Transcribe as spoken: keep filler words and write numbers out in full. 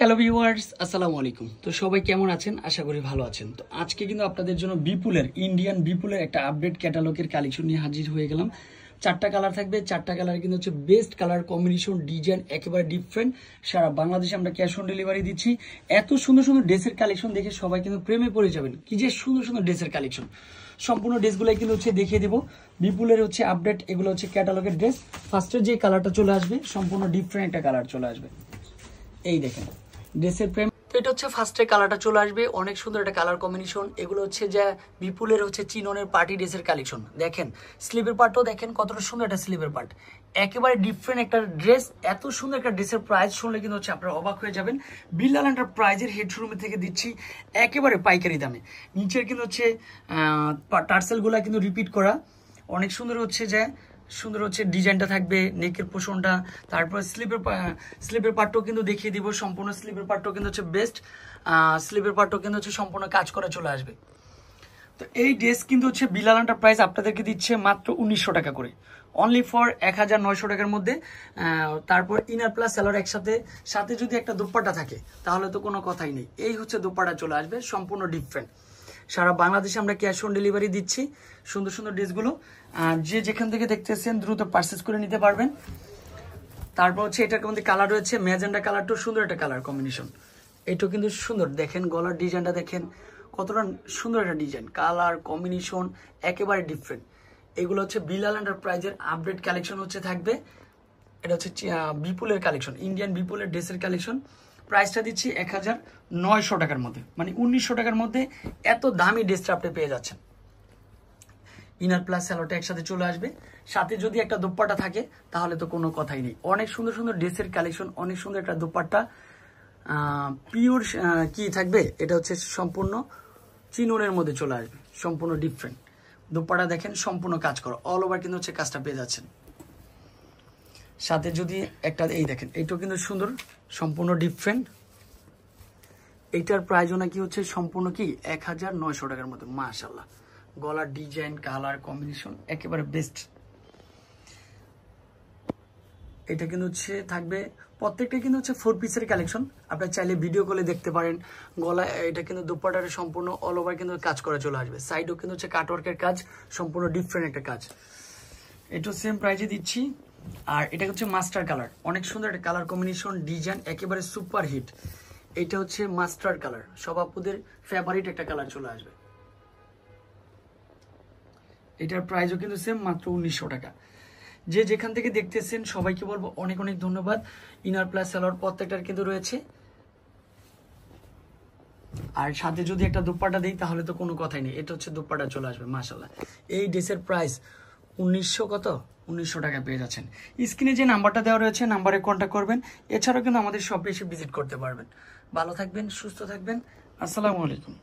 Hello viewers, আসসালামু আলাইকুম। তো সবাই কেমন আছেন? আশা করি ভালো আছেন। তো আজকে কিন্তু আপনাদের জন্য বিপুলের ইন্ডিয়ান বিপুলের একটা আপডেট ক্যাটালগের কালেকশন নিয়ে হাজির হয়ে গেলাম। চারটা কালার থাকবে, চারটা কালার কিন্তু হচ্ছে বেস্ট কালার কম্বিনেশন, ডিজাইন একেবারে ডিফারেন্ট। সারা বাংলাদেশে আমরা ক্যাশ অন ডেলিভারি দিচ্ছি। এত সুন্দর সুন্দর ড্রেসের কালেকশন দেখে সবাই কিন্তু প্রেমে পড়ে যাবেন। কি যে সুন্দর সুন্দর ড্রেসের কালেকশন, সম্পূর্ণ ড্রেসগুলাই কিন্তু হচ্ছে দেখিয়ে দেবো। বিপুলের হচ্ছে আপডেট, এগুলো হচ্ছে ক্যাটালগের ড্রেস। ফার্স্টে যে কালারটা চলে আসবে, সম্পূর্ণ ডিফারেন্ট একটা কালার চলে আসবে, এই দেখেন ড্রেসের প্রেম। তো এটা হচ্ছে ফার্স্টে কালারটা চলে আসবে, অনেক সুন্দর একটা কালার কম্বিনেশন। এগুলো হচ্ছে যে বিপুলের হচ্ছে চিননের পার্টি ড্রেসের কালেকশন। দেখেন স্লিভের পার্টও দেখেন কতটা সুন্দর একটা স্লিভের পার্ট, একেবারে ডিফারেন্ট একটা ড্রেস। এত সুন্দর একটা ড্রেসের প্রাইস শুনলে কিন্তু হচ্ছে আপনারা অবাক হয়ে যাবেন। বিল্লাল এন্টারপ্রাইজের হেড শোরুম থেকে দিচ্ছি একেবারে পাইকারি দামে। নিচের কিন্তু হচ্ছে টার্সেলগুলো কিন্তু রিপিট করা, অনেক সুন্দর হচ্ছে যে সুন্দর হচ্ছে ডিজাইনটা থাকবে, নেকের পোষণটা, তারপর স্লিপের স্লিপের পার্টও কিন্তু দেখিয়ে দিব। সম্পূর্ণ স্লিপের পার্টও কিন্তু হচ্ছে বেস্ট, স্লিপের পার্টও কিন্তু হচ্ছে সম্পূর্ণ কাজ করে চলে আসবে। তো এই ড্রেস কিন্তু হচ্ছে বিলাল এন্টারপ্রাইজ আপনাদেরকে দিচ্ছে মাত্র উনিশশো টাকা করে, অনলি ফর এক হাজার নয়শো টাকার মধ্যে। তারপর ইনার প্লাস স্যালোর একসাথে, সাথে যদি একটা দোপাট্টা থাকে তাহলে তো কোনো কথাই নেই। এই হচ্ছে দোপাট্টা চলে আসবে, সম্পূর্ণ ডিফারেন্ট। সারা বাংলাদেশে আমরা ক্যাশ অন ডেলিভারি দিচ্ছি। সুন্দর সুন্দর ড্রেসগুলো আর যে যেখান থেকে দেখতেছেন দ্রুত পারচেস করে নিতে পারবেন। তারপর হচ্ছে এটার মধ্যে কালার রয়েছে ম্যাজেন্ডা কালারটাও সুন্দর একটা কালার কম্বিনেশন। এটাও কিন্তু সুন্দর, দেখেন গলার ডিজাইনটা দেখেন কতটা সুন্দর একটা ডিজাইন, কালার কম্বিনেশন একেবারে ডিফারেন্ট। এগুলো হচ্ছে বিলাল এন্টারপ্রাইজের আপডেট কালেকশন হচ্ছে থাকবে। এটা হচ্ছে বিপুলের কালেকশন, ইন্ডিয়ান বিপুলের ড্রেসের কালেকশন। প্রাইসটা দিচ্ছি এক হাজার নয়শো টাকার মধ্যে, মানে উনিশশো টাকার মধ্যে এত দামি ড্রেসটা আপনি পেয়ে যাচ্ছেন। ইনার প্লাস স্যালোটা একসাথে চলে আসবে, সাথে যদি একটা দোপাট্টা থাকে তাহলে তো কোনো কথাই নেই। অনেক সুন্দর সুন্দর ড্রেসের কালেকশন, অনেক সুন্দর একটা দোপাট্টা, পিওর কি থাকবে, এটা হচ্ছে সম্পূর্ণ চিননের মধ্যে চলে আসবে, সম্পূর্ণ ডিফারেন্ট। দোপাট্টা দেখেন সম্পূর্ণ কাজ করা, অল ওভার কিন্তু হচ্ছে কাজটা পেয়ে যাচ্ছেন। সাথে যদি একটা এই দেখেন, এইটাও কিন্তু সুন্দর, সম্পূর্ণ ডিফারেন্ট। এইটার প্রাইজও নাকি হচ্ছে সম্পূর্ণ কি এক হাজার নয়শো টাকার মতো। মাশাল্লাহ, গলার ডিজাইন কালার কম্বিনেশন একেবারে বেস্ট। এটা কিন্তু হচ্ছে থাকবে, প্রত্যেকটা কিন্তু হচ্ছে ফোর পিসের কালেকশন, আপনারা চাইলে ভিডিও কলে দেখতে পারেন। গলা এটা কিন্তু দুপাটারে সম্পূর্ণ অল ওভার কিন্তু কাজ করা চলে আসবে। সাইডও কিন্তু হচ্ছে কাটওয়ার্কের কাজ, সম্পূর্ণ ডিফারেন্ট একটা কাজ। এটাও সেম প্রাইজে দিচ্ছি। আর এটা হচ্ছে মাস্টার কালার, অনেক সুন্দর একটা কালার কম্বিনেশন, ডিজাইন একেবারে সুপার হিট। এটা হচ্ছে মাস্টার কালার, সব আপুদের ফেভারিট একটা কালার চলে আসবে। এটার প্রাইসও কিন্তু সেম মাত্র উনিশশো টাকা। যে যেখান থেকে দেখতেছেন সবাইকে বলবো অনেক অনেক ধন্যবাদ। ইনার প্লাস স্যালোয়ার প্রত্যেকটার কিন্তু রয়েছে, আর সাথে যদি একটা দোপাট্টা দিই তাহলে তো কোনো কথাই নেই। এটা হচ্ছে দোপাট্টা চলে আসবে। মাশাআল্লাহ, এই ড্রেসের প্রাইস উনিশশো কত উনিশশো টাকা পেয়ে যাচ্ছেন। স্ক্রিনে যে নাম্বারটা দেওয়া রয়েছে নাম্বারে কন্ট্যাক্ট করবেন। এছাড়াও কিন্তু আমাদের শপে এসে ভিজিট করতে পারবেন। ভালো থাকবেন, সুস্থ থাকবেন। আসসালামু আলাইকুম।